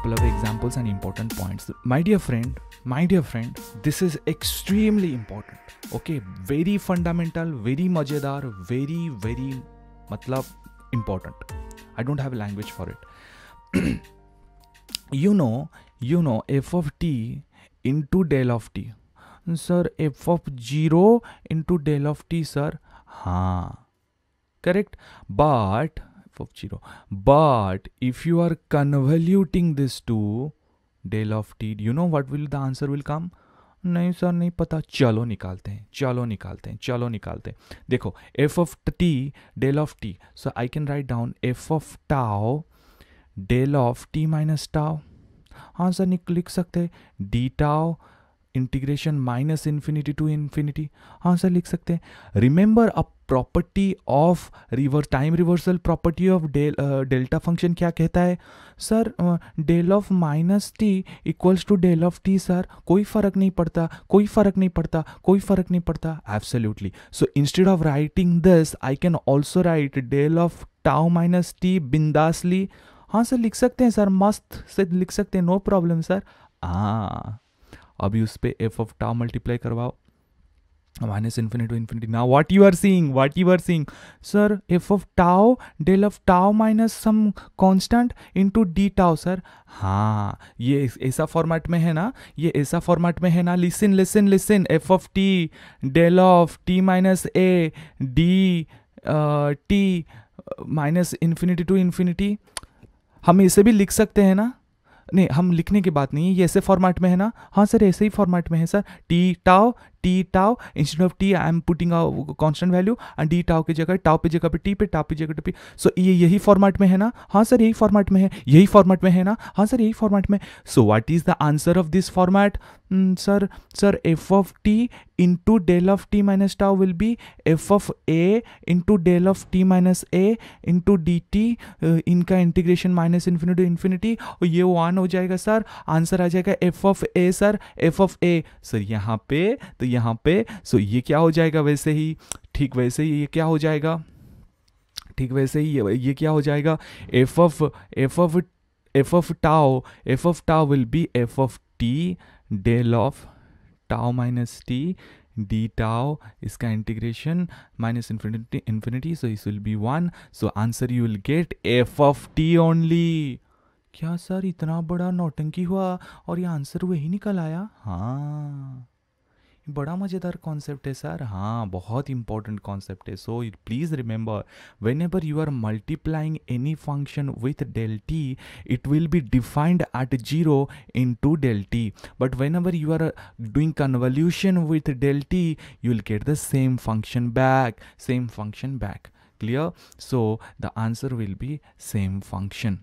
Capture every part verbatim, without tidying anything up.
couple of examples and important points. My dear friend, my dear friend, this is extremely important. Okay, very fundamental, very majedar, very, very, matlab, important. I don't have a language for it. You know, you know, f of t into del of t. Sir, f of zero into del of t, sir. Haan. Correct? But, f of zero. But, if you are convoluting this to del of t, you know what will the answer will come? नहीं sir नहीं पता, चलो निकालते हैं, चलो निकालते हैं, चलो निकालते हैं. देखो, f of t, del of t. So, I can write down f of tau, del of t minus tau. हाँ सर, लिख सकते हैं d tau, integration minus infinity to infinity. हाँ सर, लिख सकते हैं. Remember a property of reverse time reversal property of delta function क्या कहता है? Sir, del of minus t equals to del of t sir. कोई फ़र्क नहीं पड़ता, कोई फ़र्क नहीं पड़ता, कोई फ़र्क नहीं पड़ता. Absolutely. So instead of writing this, I can also write del of tau minus t बिंदासली. हाँ सर, लिख सकते हैं सर, मस्त से लिख सकते हैं, नो प्रॉब्लम सर. हाँ, अभी उस पर एफ ऑफ टाउ मल्टीप्लाई करवाओ minus infinity to infinity. Now what you are seeing, what you are seeing sir, f of tau del of tau minus some constant into d tau sir. हाँ, ये ऐसा format में है ना, ये ऐसा format में है ना. Listen listen listen, f of t del of T minus a d t minus infinity to infinity. हम इसे भी लिख सकते हैं ना, नहीं हम लिखने की बात नहीं है, ये ऐसे फॉर्मेट में है ना. हाँ सर, ऐसे ही फॉर्मेट में है sir. T tau, t tau, instead of t I am putting out constant value and d tau की जगह टाओ पे जगह पे टी पे, टाओ पे जगह पे. सो ये यही फॉर्मेट में है ना. हाँ सर, यही फॉर्मेट में है, यही फॉर्मेट में है ना. हाँ सर, यही फॉर्मेट में. So what is the answer of this format sir? Sir, f of t into del of T minus tau will be f of a into del of T minus a into d t, इनका integration minus infinity infinity, और ये one हो जाएगा sir. Answer आ जाएगा f of a sir, f of a sir. यहाँ पे तो यहाँ पे सो so ये क्या हो जाएगा, वैसे ही ठीक वैसे ही ये क्या हो जाएगा, ठीक वैसे ही ये, ये क्या हो जाएगा, f of F of F of tau, f of tau will be f of t del of tau minus t d tau, इसका integration minus infinity infinity. So इस will be one. So answer you will get f of t only. क्या sir, इतना बड़ा नौटंकी हुआ और ये answer वही निकल आया? हाँ, बड़ा मज़ेदार कॉन्सेप्ट है सर. हाँ, बहुत इंपॉर्टेंट कॉन्सेप्ट है. So please remember, whenever you are multiplying any function with del t, it will be defined at zero into del t. But whenever you are doing convolution with del t, you will get the same function back, same function back. Clear? So the answer will be same function.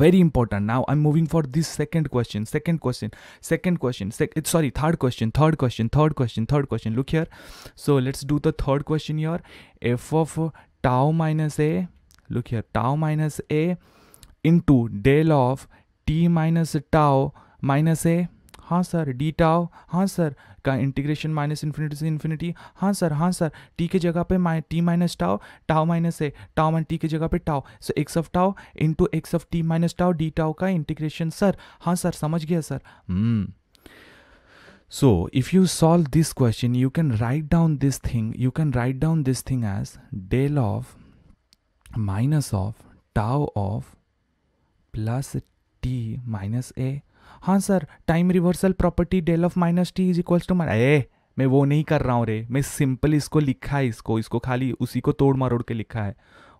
Very important. Now I'm moving for this second question, second question, second question, sec it's sorry, third question, third question, third question, third question. Look here. So let's do the third question here. F of tau minus a, look here, tau minus a into del of t minus tau minus a. हाँ sir, d tau, हाँ sir, का integration minus infinity से infinity. हाँ sir, हाँ sir, t के जगह पे माइ t minus tau, tau minus a, tau minus t के जगह पे tau. So x of tau into x of T minus tau d tau का इंटीग्रेशन सर. हाँ सर, समझ गया sir. Hmm. So if you solve this question, you can write down this thing, you can write down this thing as del of minus of tau of plus t minus a. हाँ sir, time reversal property del of minus t is equals to minus a. मैं वो नहीं कर रहा हूँ रे, मैं simple इसको लिखा है, इसको इसको खाली उसी को तोड़ मरोड़ के लिखा है.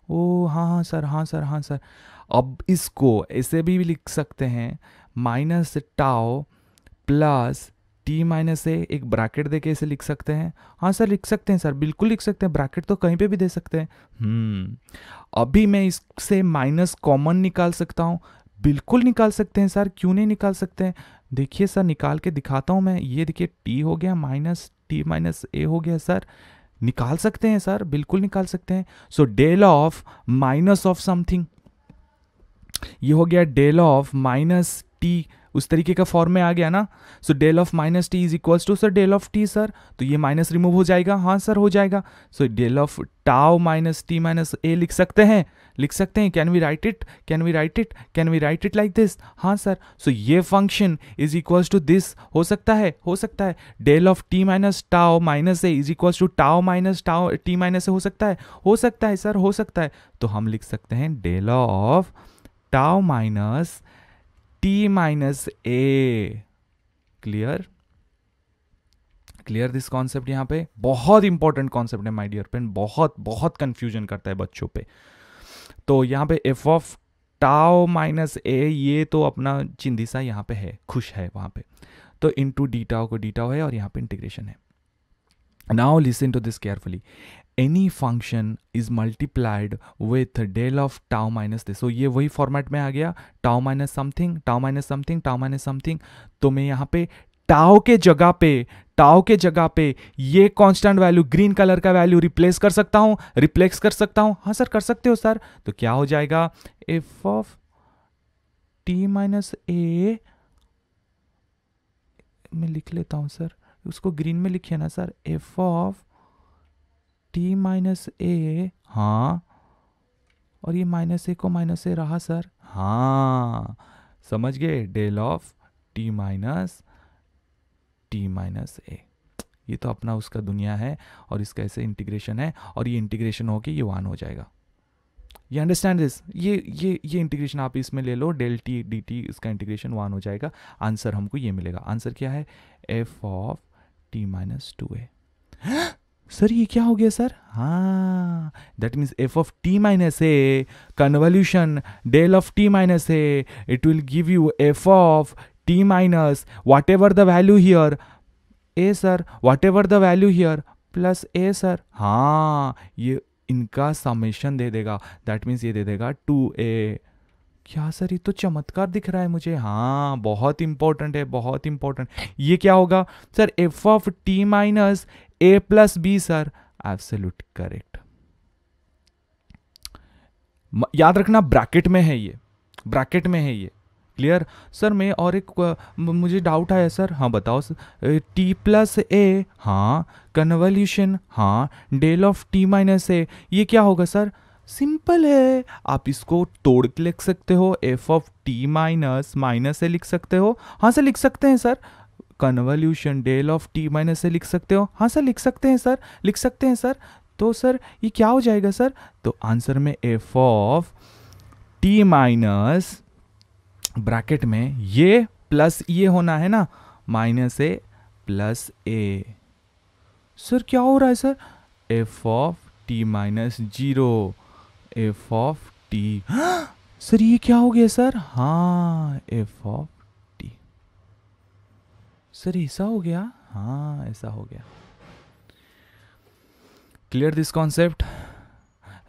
ओ हाँ हाँ सर, हाँ सर, हाँ सर. अब इसको ऐसे भी लिख सकते हैं, minus tau plus t minus a, एक ब्रैकेट दे के ऐसे लिख सकते हैं. हाँ सर, लिख सकते हैं सर, बिल्कुल लिख सकते हैं. ब्रैकेट तो कहीं पे भी दे सकते हैं. हम्म, अभी मैं इससे माइनस कॉमन निकाल सकता हूँ, बिल्कुल निकाल सकते हैं सर, क्यों नहीं निकाल सकते हैं? देखिए सर, निकाल के दिखाता हूँ मैं. ये देखिए, टी हो गया माइनस टी माइनस ए हो गया सर. निकाल सकते हैं सर, बिल्कुल निकाल सकते हैं. So del of minus of something, ये हो गया डेल ऑफ माइनस टी उस तरीके का फॉर्म में आ गया ना। So del of minus t is equals to sir del of t sir, तो ये माइनस रिमूव हो जाएगा, हाँ सर हो जाएगा। So del of tau minus t minus a लिख सकते हैं, लिख सकते हैं। Can we write it, can we write it, can we write it like this, हाँ सर। सो ये function is equals to this हो सकता है, हो सकता है del of T minus tau minus a is equals to tau minus tau t minus a, हो सकता है, हो सकता है सर, हो सकता है। तो हम लिख सकते हैं del of tau minus t minus A. Clear, clear this concept. यहाँ पे बहुत इंपॉर्टेंट कॉन्सेप्ट है माय डियर फ्रेंड, बहुत बहुत कंफ्यूजन करता है बच्चों पे। तो यहाँ पे एफ ऑफ टाओ माइनस ए, ये तो अपना चिंदिसा यहाँ पे है, खुश है वहाँ पे, तो इनटू डी टाओ को डी टाओ है और यहाँ पे इंटीग्रेशन है। Now listen to this carefully, any function is multiplied with del of tau minus this. So ये वही फॉर्मेट में आ गया, tau minus something, tau minus something, tau minus something. तो मैं यहाँ पे टाओ के जगह पे, टाओ के जगह पे ये कांस्टेंट वैल्यू ग्रीन कलर का वैल्यू रिप्लेस कर सकता हूँ, रिप्लेस कर सकता हूँ, हाँ सर कर सकते हो सर। तो क्या हो जाएगा, f of T minus a, मैं लिख लेता हूँ सर, उसको ग्रीन में लिखिए ना sir, f of T minus a, हाँ, और ये माइनस ए को माइनस ए रहा सर, हाँ समझ गए, del of T minus t minus ए। ये तो अपना उसका दुनिया है और इसका ऐसे इंटीग्रेशन है और ये इंटीग्रेशन होके ये वन हो जाएगा। ये अंडरस्टैंड दिस, ये ये ये इंटीग्रेशन आप इसमें ले लो, डेल टी डी टी, इसका इंटीग्रेशन वन हो जाएगा। आंसर हमको ये मिलेगा। आंसर क्या है, f of T minus two a. Sir ये क्या हो गया सर, हाँ that means f of T minus a convolution del of T minus a, it will give you f of t minus whatever the value here a sir, whatever the value here plus a sir, हाँ ये इनका summation दे देगा, that means ये दे देगा to ए। क्या sir ये तो चमत्कार दिख रहा है मुझे, हाँ बहुत इंपॉर्टेंट है, बहुत इंपॉर्टेंट। ये क्या होगा sir, f of t minus a plus b sir, absolute correct. याद रखना ब्रैकेट में है, ये ब्रैकेट में है ये। क्लियर सर, मैं और एक मुझे डाउट आया सर, हाँ बताओ सर, टी प्लस ए, हाँ कन्वल्यूशन, हाँ डेल ऑफ टी माइनस ए, ये क्या होगा सर, सिंपल है, आप इसको तोड़ के लिख सकते हो, f of T minus minus a लिख सकते हो, हाँ सर लिख सकते हैं sir, convolution del of T minus a लिख सकते हो, हाँ सर लिख सकते हैं सर, लिख सकते हैं सर। तो सर ये क्या हो जाएगा सर, तो आंसर में f of T minus bracket में ये प्लस ये होना है ना, minus a plus A. Sir क्या हो रहा है sir, f of T minus zero, f of t, sir ये क्या हो गया सर, हाँ एफ ऑफ टी सर, ऐसा हो गया, हाँ ऐसा हो गया। Clear this concept.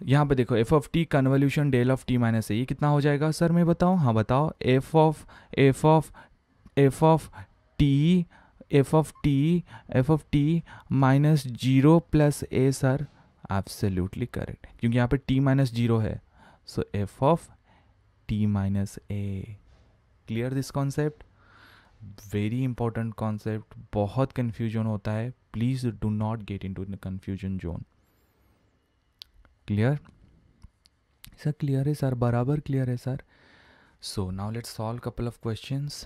यहाँ पे देखो F of T convolution del of T minus ए, ये कितना हो जाएगा सर, मैं बताऊँ, हाँ बताओ, F of F of F of T F of T F of T minus zero plus A sir, absolutely correct, क्योंकि यहाँ पे टी माइनस जीरो है। So F of T minus A. Clear this concept, very important concept, बहुत confusion होता है, please do not get into the confusion zone. Clear sir, clear है sir, बराबर clear है sir. So now let's solve couple of questions.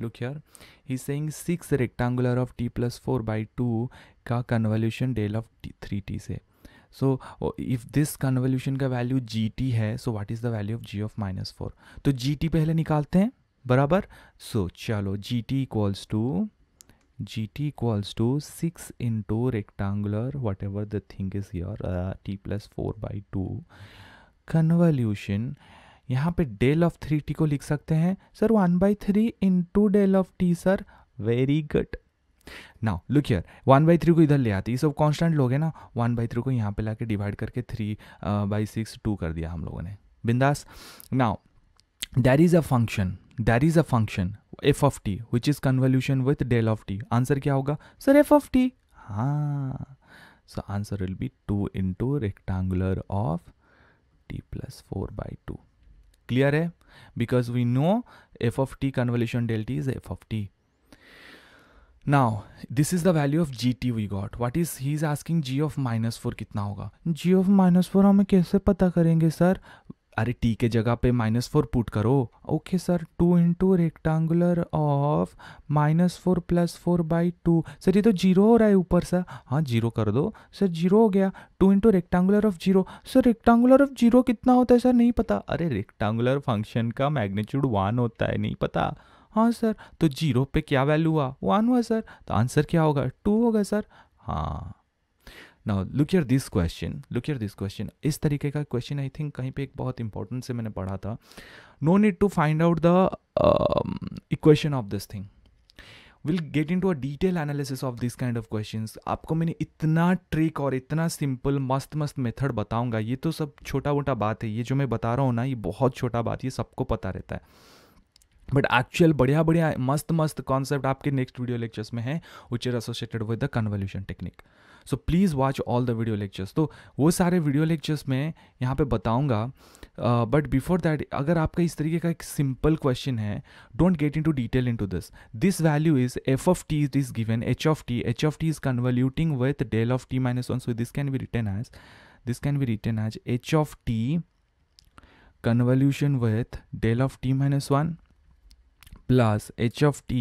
Look here, he is saying six rectangular of T plus four by two का convolution del of T three T से। So if this convolution का value G T है, so what is the value of ji of minus four. तो G T पहले निकालते हैं बराबर। So so, चलो g t equals to g t equals to six into rectangular whatever the thing is here t plus four by two convolution, यहाँ पे del of three T को लिख सकते हैं sir one by three into del of t sir, very good. Now look here, one by three को इधर ले आते, ये सब कांस्टेंट लोग हैं ना, वन बाई थ्री को यहाँ पे लाके डिवाइड करके थ्री बाई सिक्स टू कर दिया हम लोगों ने, बिंदास। Now there is a function, there is a function f of t which is convolution with del of t. Answer क्या होगा सर, एफ ऑफ टी, हाँ। So answer will be two into rectangular of T plus four by two. Clear है, because we know f of t convolution del t is f of t. Now this is the value of gt we got. What is he is asking g of minus four कितना होगा. g of minus four हमें कैसे पता करेंगे sir? अरे t के जगह पे माइनस फोर पुट करो. Okay sir, two into rectangular of minus four plus four by two. Sir ये तो जीरो हो रहा है ऊपर सर. हाँ जीरो कर दो सर, जीरो हो गया. Two into rectangular of zero. Sir rectangular of zero कितना होता है सर? नहीं पता. अरे रेक्टेंगुलर फंक्शन का मैग्नीट्यूड वन होता है, नहीं पता. हाँ सर, तो जीरो पे क्या वैल्यू हुआ? वन हुआ सर. तो आंसर क्या होगा? टू होगा सर. हाँ, now look at this question, look at this question. इस तरीके का क्वेश्चन आई थिंक कहीं पे एक बहुत इंपॉर्टेंट से मैंने पढ़ा था. No need to find out the equation of this thing. Will get into a detail analysis of this kind of question. आपको मैंने इतना ट्रिक और इतना सिंपल मस्त मस्त मेथड बताऊंगा. ये तो सब छोटा मोटा बात है. ये जो मैं बता रहा हूँ ना, ये बहुत छोटा बात, ये सबको पता रहता है. बट एक्चुअल बढ़िया बढ़िया मस्त मस्त कॉन्सेप्ट आपके नेक्स्ट वीडियो लेक्चर्स में है, which is associated with the convolution technique. So please watch all the video lectures. तो वो सारे वीडियो लेक्चर्स में यहाँ पे बताऊँगा. बट बिफोर दैट, अगर आपका इस तरीके का एक सिंपल क्वेश्चन है, don't get into detail into this. This value is f of t is given h of t. H of t is convoluting with del of T minus one. So this can be written as this can be written as h of T convolution with del of T minus one plus h of T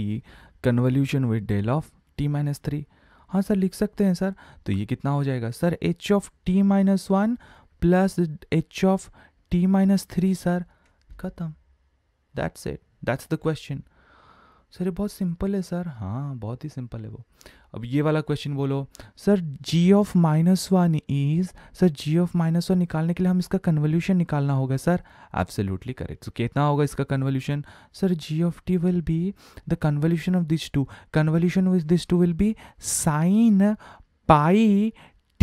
convolution with del of T minus three. हाँ sir लिख सकते हैं sir. तो ये कितना हो जाएगा sir? h of t minus one plus h of t minus three sir. खत्म. That's it. That's the question. Sir ये बहुत सिंपल है सर. हाँ बहुत ही सिंपल है वो. अब ये वाला क्वेश्चन बोलो sir, g of minus one is sir. g of minus one निकालने के लिए हम इसका कन्वल्यूशन निकालना होगा सर. Absolutely correct. तो कितना होगा इसका convolution sir? g of t will be the convolution of this two. Convolution with this two will be sine pi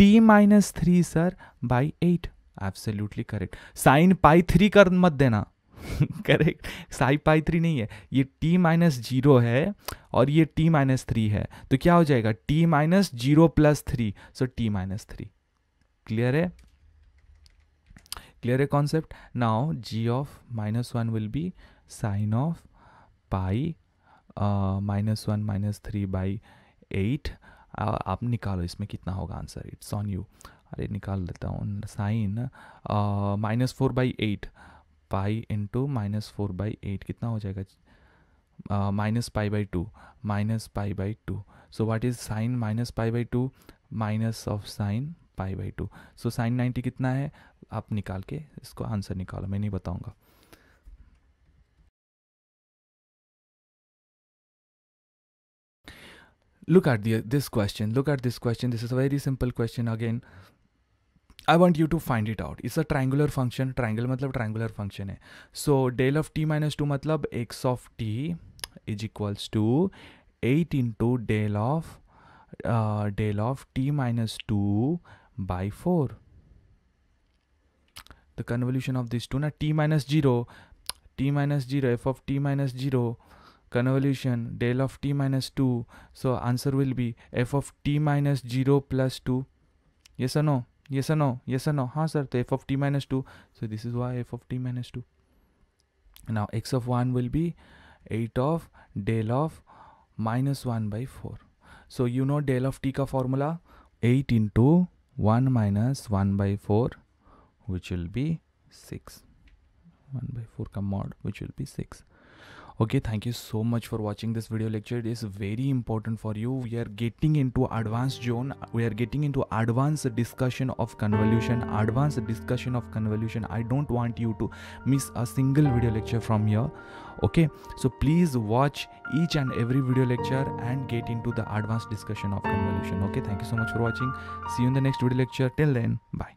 t minus three sir by eight. Absolutely correct. Sine pi three कर मत देना. Correct. Sai pi three नहीं है, ये t minus zero है और ये t minus three है. तो क्या हो जाएगा? t minus zero plus three. So t minus three. Clear है? क्लियर है concept. Now g of minus one will be sine of pi minus one minus three by eight. आप निकालो इसमें कितना होगा आंसर. It's on you. अरे निकाल देता हूँ. Sine minus four by eight pi into minus four by eight कितना हो जाएगा? Minus pi by two. Minus pi by two. So what is sine minus pi by two? Minus of sine pi by two. So sine ninety कितना है? आप निकाल के इसको answer निकालो, मैं नहीं बताऊंगा. Look at this question. Look at this question. This is a very simple question again. I want you to find it out. It's a triangular function. Triangle मतलब triangular function है. So del of t minus two मतलब x of t is equals to eight into del of uh, del of t minus two by four. The convolution of these two ना t minus zero, t minus zero, f of t minus zero. Convolution del of t minus two. So answer will be f of t minus zero plus two. Yes or no? Yes no, yes no. हाँ sir. तो f of T minus two. So this is y f of T minus two. Now x of one will be eight of del of minus one by four. So you know del of t का formula eight into one minus one by four which will be six. One by four का mod which will be six. Okay, thank you so much for watching this video lecture. It is very important for you. We are getting into advanced zone. We are getting into advanced discussion of convolution. Advanced discussion of convolution. I don't want you to miss a single video lecture from here. Okay, so please watch each and every video lecture and get into the advanced discussion of convolution. Okay, thank you so much for watching. See you in the next video lecture. Till then, bye.